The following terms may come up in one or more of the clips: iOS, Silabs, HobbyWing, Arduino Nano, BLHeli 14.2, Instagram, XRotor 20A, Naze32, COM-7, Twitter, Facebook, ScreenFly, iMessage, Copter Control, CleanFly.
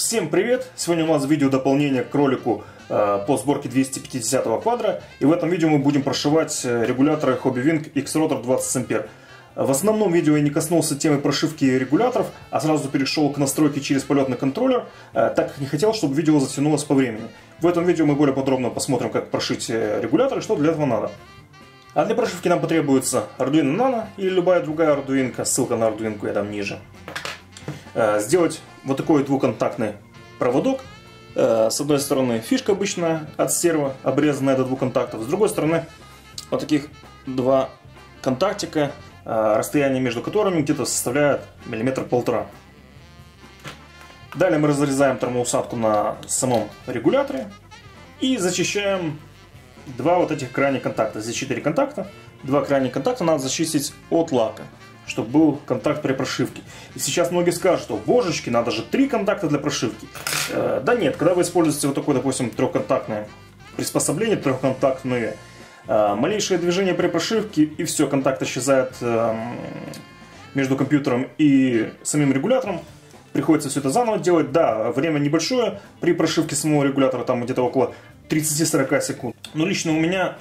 Всем привет! Сегодня у нас видео дополнение к ролику по сборке 250 квадра, и в этом видео мы будем прошивать регуляторы HobbyWing XRotor 20 А. В основном видео я не коснулся темы прошивки регуляторов, а сразу перешел к настройке через полетный контроллер, так как не хотел, чтобы видео затянулось по времени. В этом видео мы более подробно посмотрим, как прошить регуляторы и что для этого надо. А для прошивки нам потребуется Arduino Nano или любая другая Arduino, ссылка на Arduino я дам ниже. Сделать вот такой двухконтактный проводок. С одной стороны фишка обычная от стерва, обрезанная до двух контактов, с другой стороны вот таких два контактика, расстояние между которыми где-то составляет 1,5 мм. Далее мы разрезаем термоусадку на самом регуляторе и зачищаем два вот этих крайних контакта. Здесь 4 контакта, два крайних контакта надо зачистить от лака, чтобы был контакт при прошивке. И сейчас многие скажут, что божечки, надо же 3 контакта для прошивки. Да нет, когда вы используете вот такое, допустим, трехконтактное приспособление, трехконтактное, малейшее движение при прошивке, и все, контакт исчезает между компьютером и самим регулятором. Приходится все это заново делать. Да, время небольшое при прошивке самого регулятора, там где-то около 30-40 секунд. Но лично у меня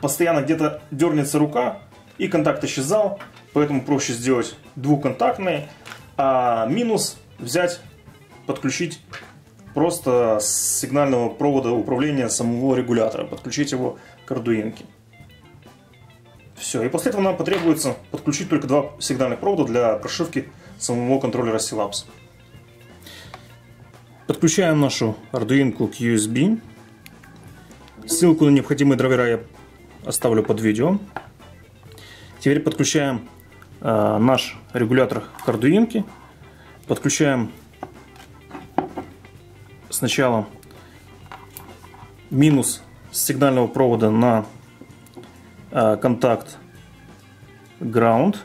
постоянно где-то дернется рука, и контакт исчезал, поэтому проще сделать двухконтактные, а минус взять, подключить просто с сигнального провода управления самого регулятора, подключить его к Arduino. Все, и после этого нам потребуется подключить только два сигнальных провода для прошивки самого контроллера Silabs. Подключаем нашу Arduino к USB. Ссылку на необходимые драйвера я оставлю под видео. Теперь подключаем наш регулятор к Arduino. Подключаем сначала минус с сигнального провода на контакт Ground.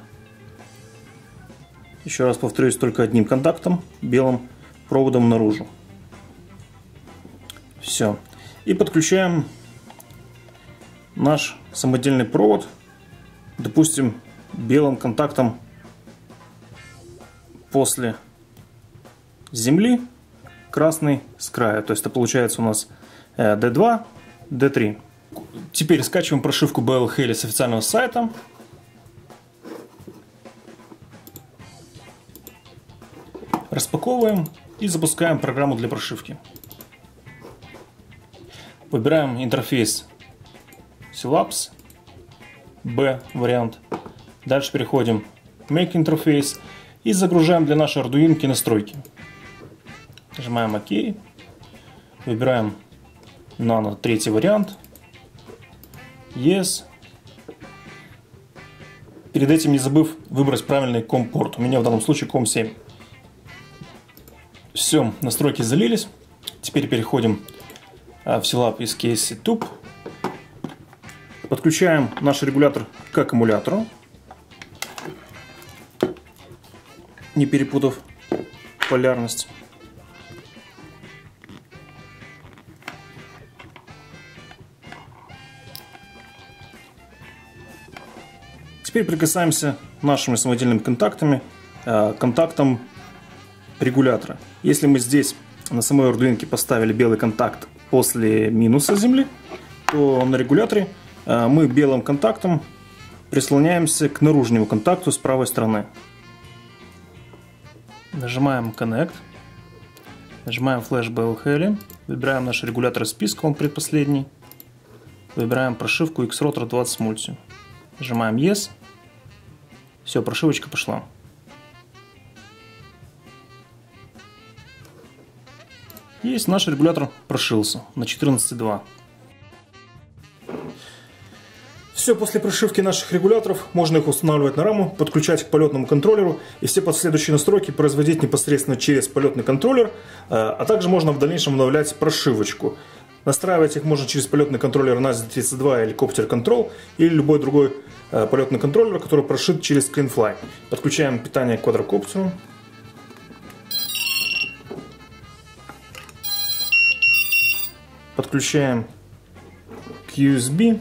Еще раз повторюсь, только одним контактом, белым проводом наружу. Все. И подключаем наш самодельный провод, допустим, белым контактом после земли, красный с края. То есть это получается у нас D2, D3. Теперь скачиваем прошивку BLHeli с официального сайта. Распаковываем и запускаем программу для прошивки. Выбираем интерфейс Silabs. B вариант. Дальше переходим к Make Interface и загружаем для нашей Arduino настройки. Нажимаем ОК. Выбираем Nano 3 вариант. Yes. Перед этим не забыв выбрать правильный COM-порт. У меня в данном случае COM-7. Все, настройки залились. Теперь переходим в Silab из Case Tube. Подключаем наш регулятор к аккумулятору, не перепутав полярность. Теперь прикасаемся нашими самодельными контактами к контактам регулятора. Если мы здесь на самой Arduino поставили белый контакт после минуса земли, то на регуляторе мы белым контактом прислоняемся к наружному контакту с правой стороны. Нажимаем Connect. Нажимаем Flash BLHeli. Выбираем наш регулятор из списка, он предпоследний. Выбираем прошивку XRotor 20 Multi. Нажимаем Yes. Все, прошивочка пошла. Есть, наш регулятор прошился на 14,2. Все, после прошивки наших регуляторов можно их устанавливать на раму, подключать к полетному контроллеру и все последующие настройки производить непосредственно через полетный контроллер, а также можно в дальнейшем обновлять прошивочку. Настраивать их можно через полетный контроллер Naze32 или Copter Control или любой другой полетный контроллер, который прошит через ScreenFly. Подключаем питание к квадрокоптеру. Подключаем к USB.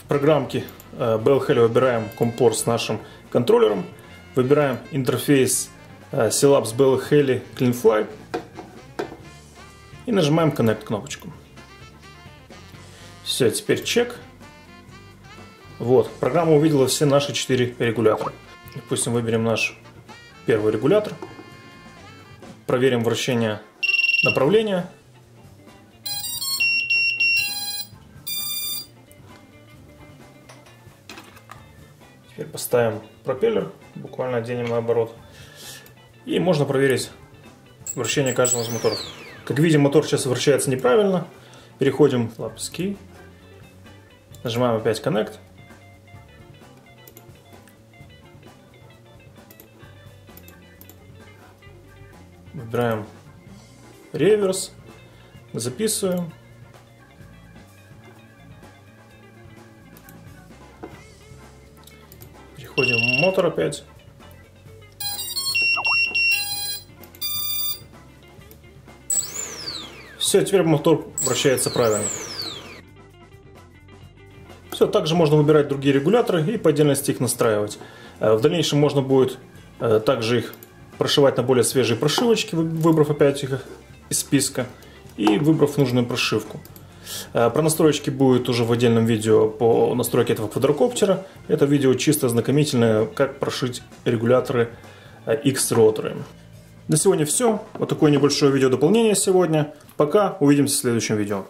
В программке BLHeli выбираем компорт с нашим контроллером, выбираем интерфейс Silabs BLHeli CleanFly и нажимаем Connect кнопочку. Все, теперь чек. Вот, программа увидела все наши 4 регулятора. Допустим, выберем наш первый регулятор. Проверим вращение направления. Теперь поставим пропеллер, буквально денем на оборот. И можно проверить вращение каждого из моторов. Как видим, мотор сейчас вращается неправильно. Переходим в лапски. Нажимаем опять Connect. Выбираем реверс, записываем. Переходим в мотор опять. Все, теперь мотор вращается правильно. Все, также можно выбирать другие регуляторы и по отдельности их настраивать. В дальнейшем можно будет также их прошивать на более свежие прошивочки, выбрав опять их из списка и выбрав нужную прошивку. Про настройки будет уже в отдельном видео по настройке этого квадрокоптера. Это видео чисто ознакомительное, как прошить регуляторы X-роторами. На сегодня все. Вот такое небольшое видео дополнение сегодня. Пока, увидимся в следующем видео.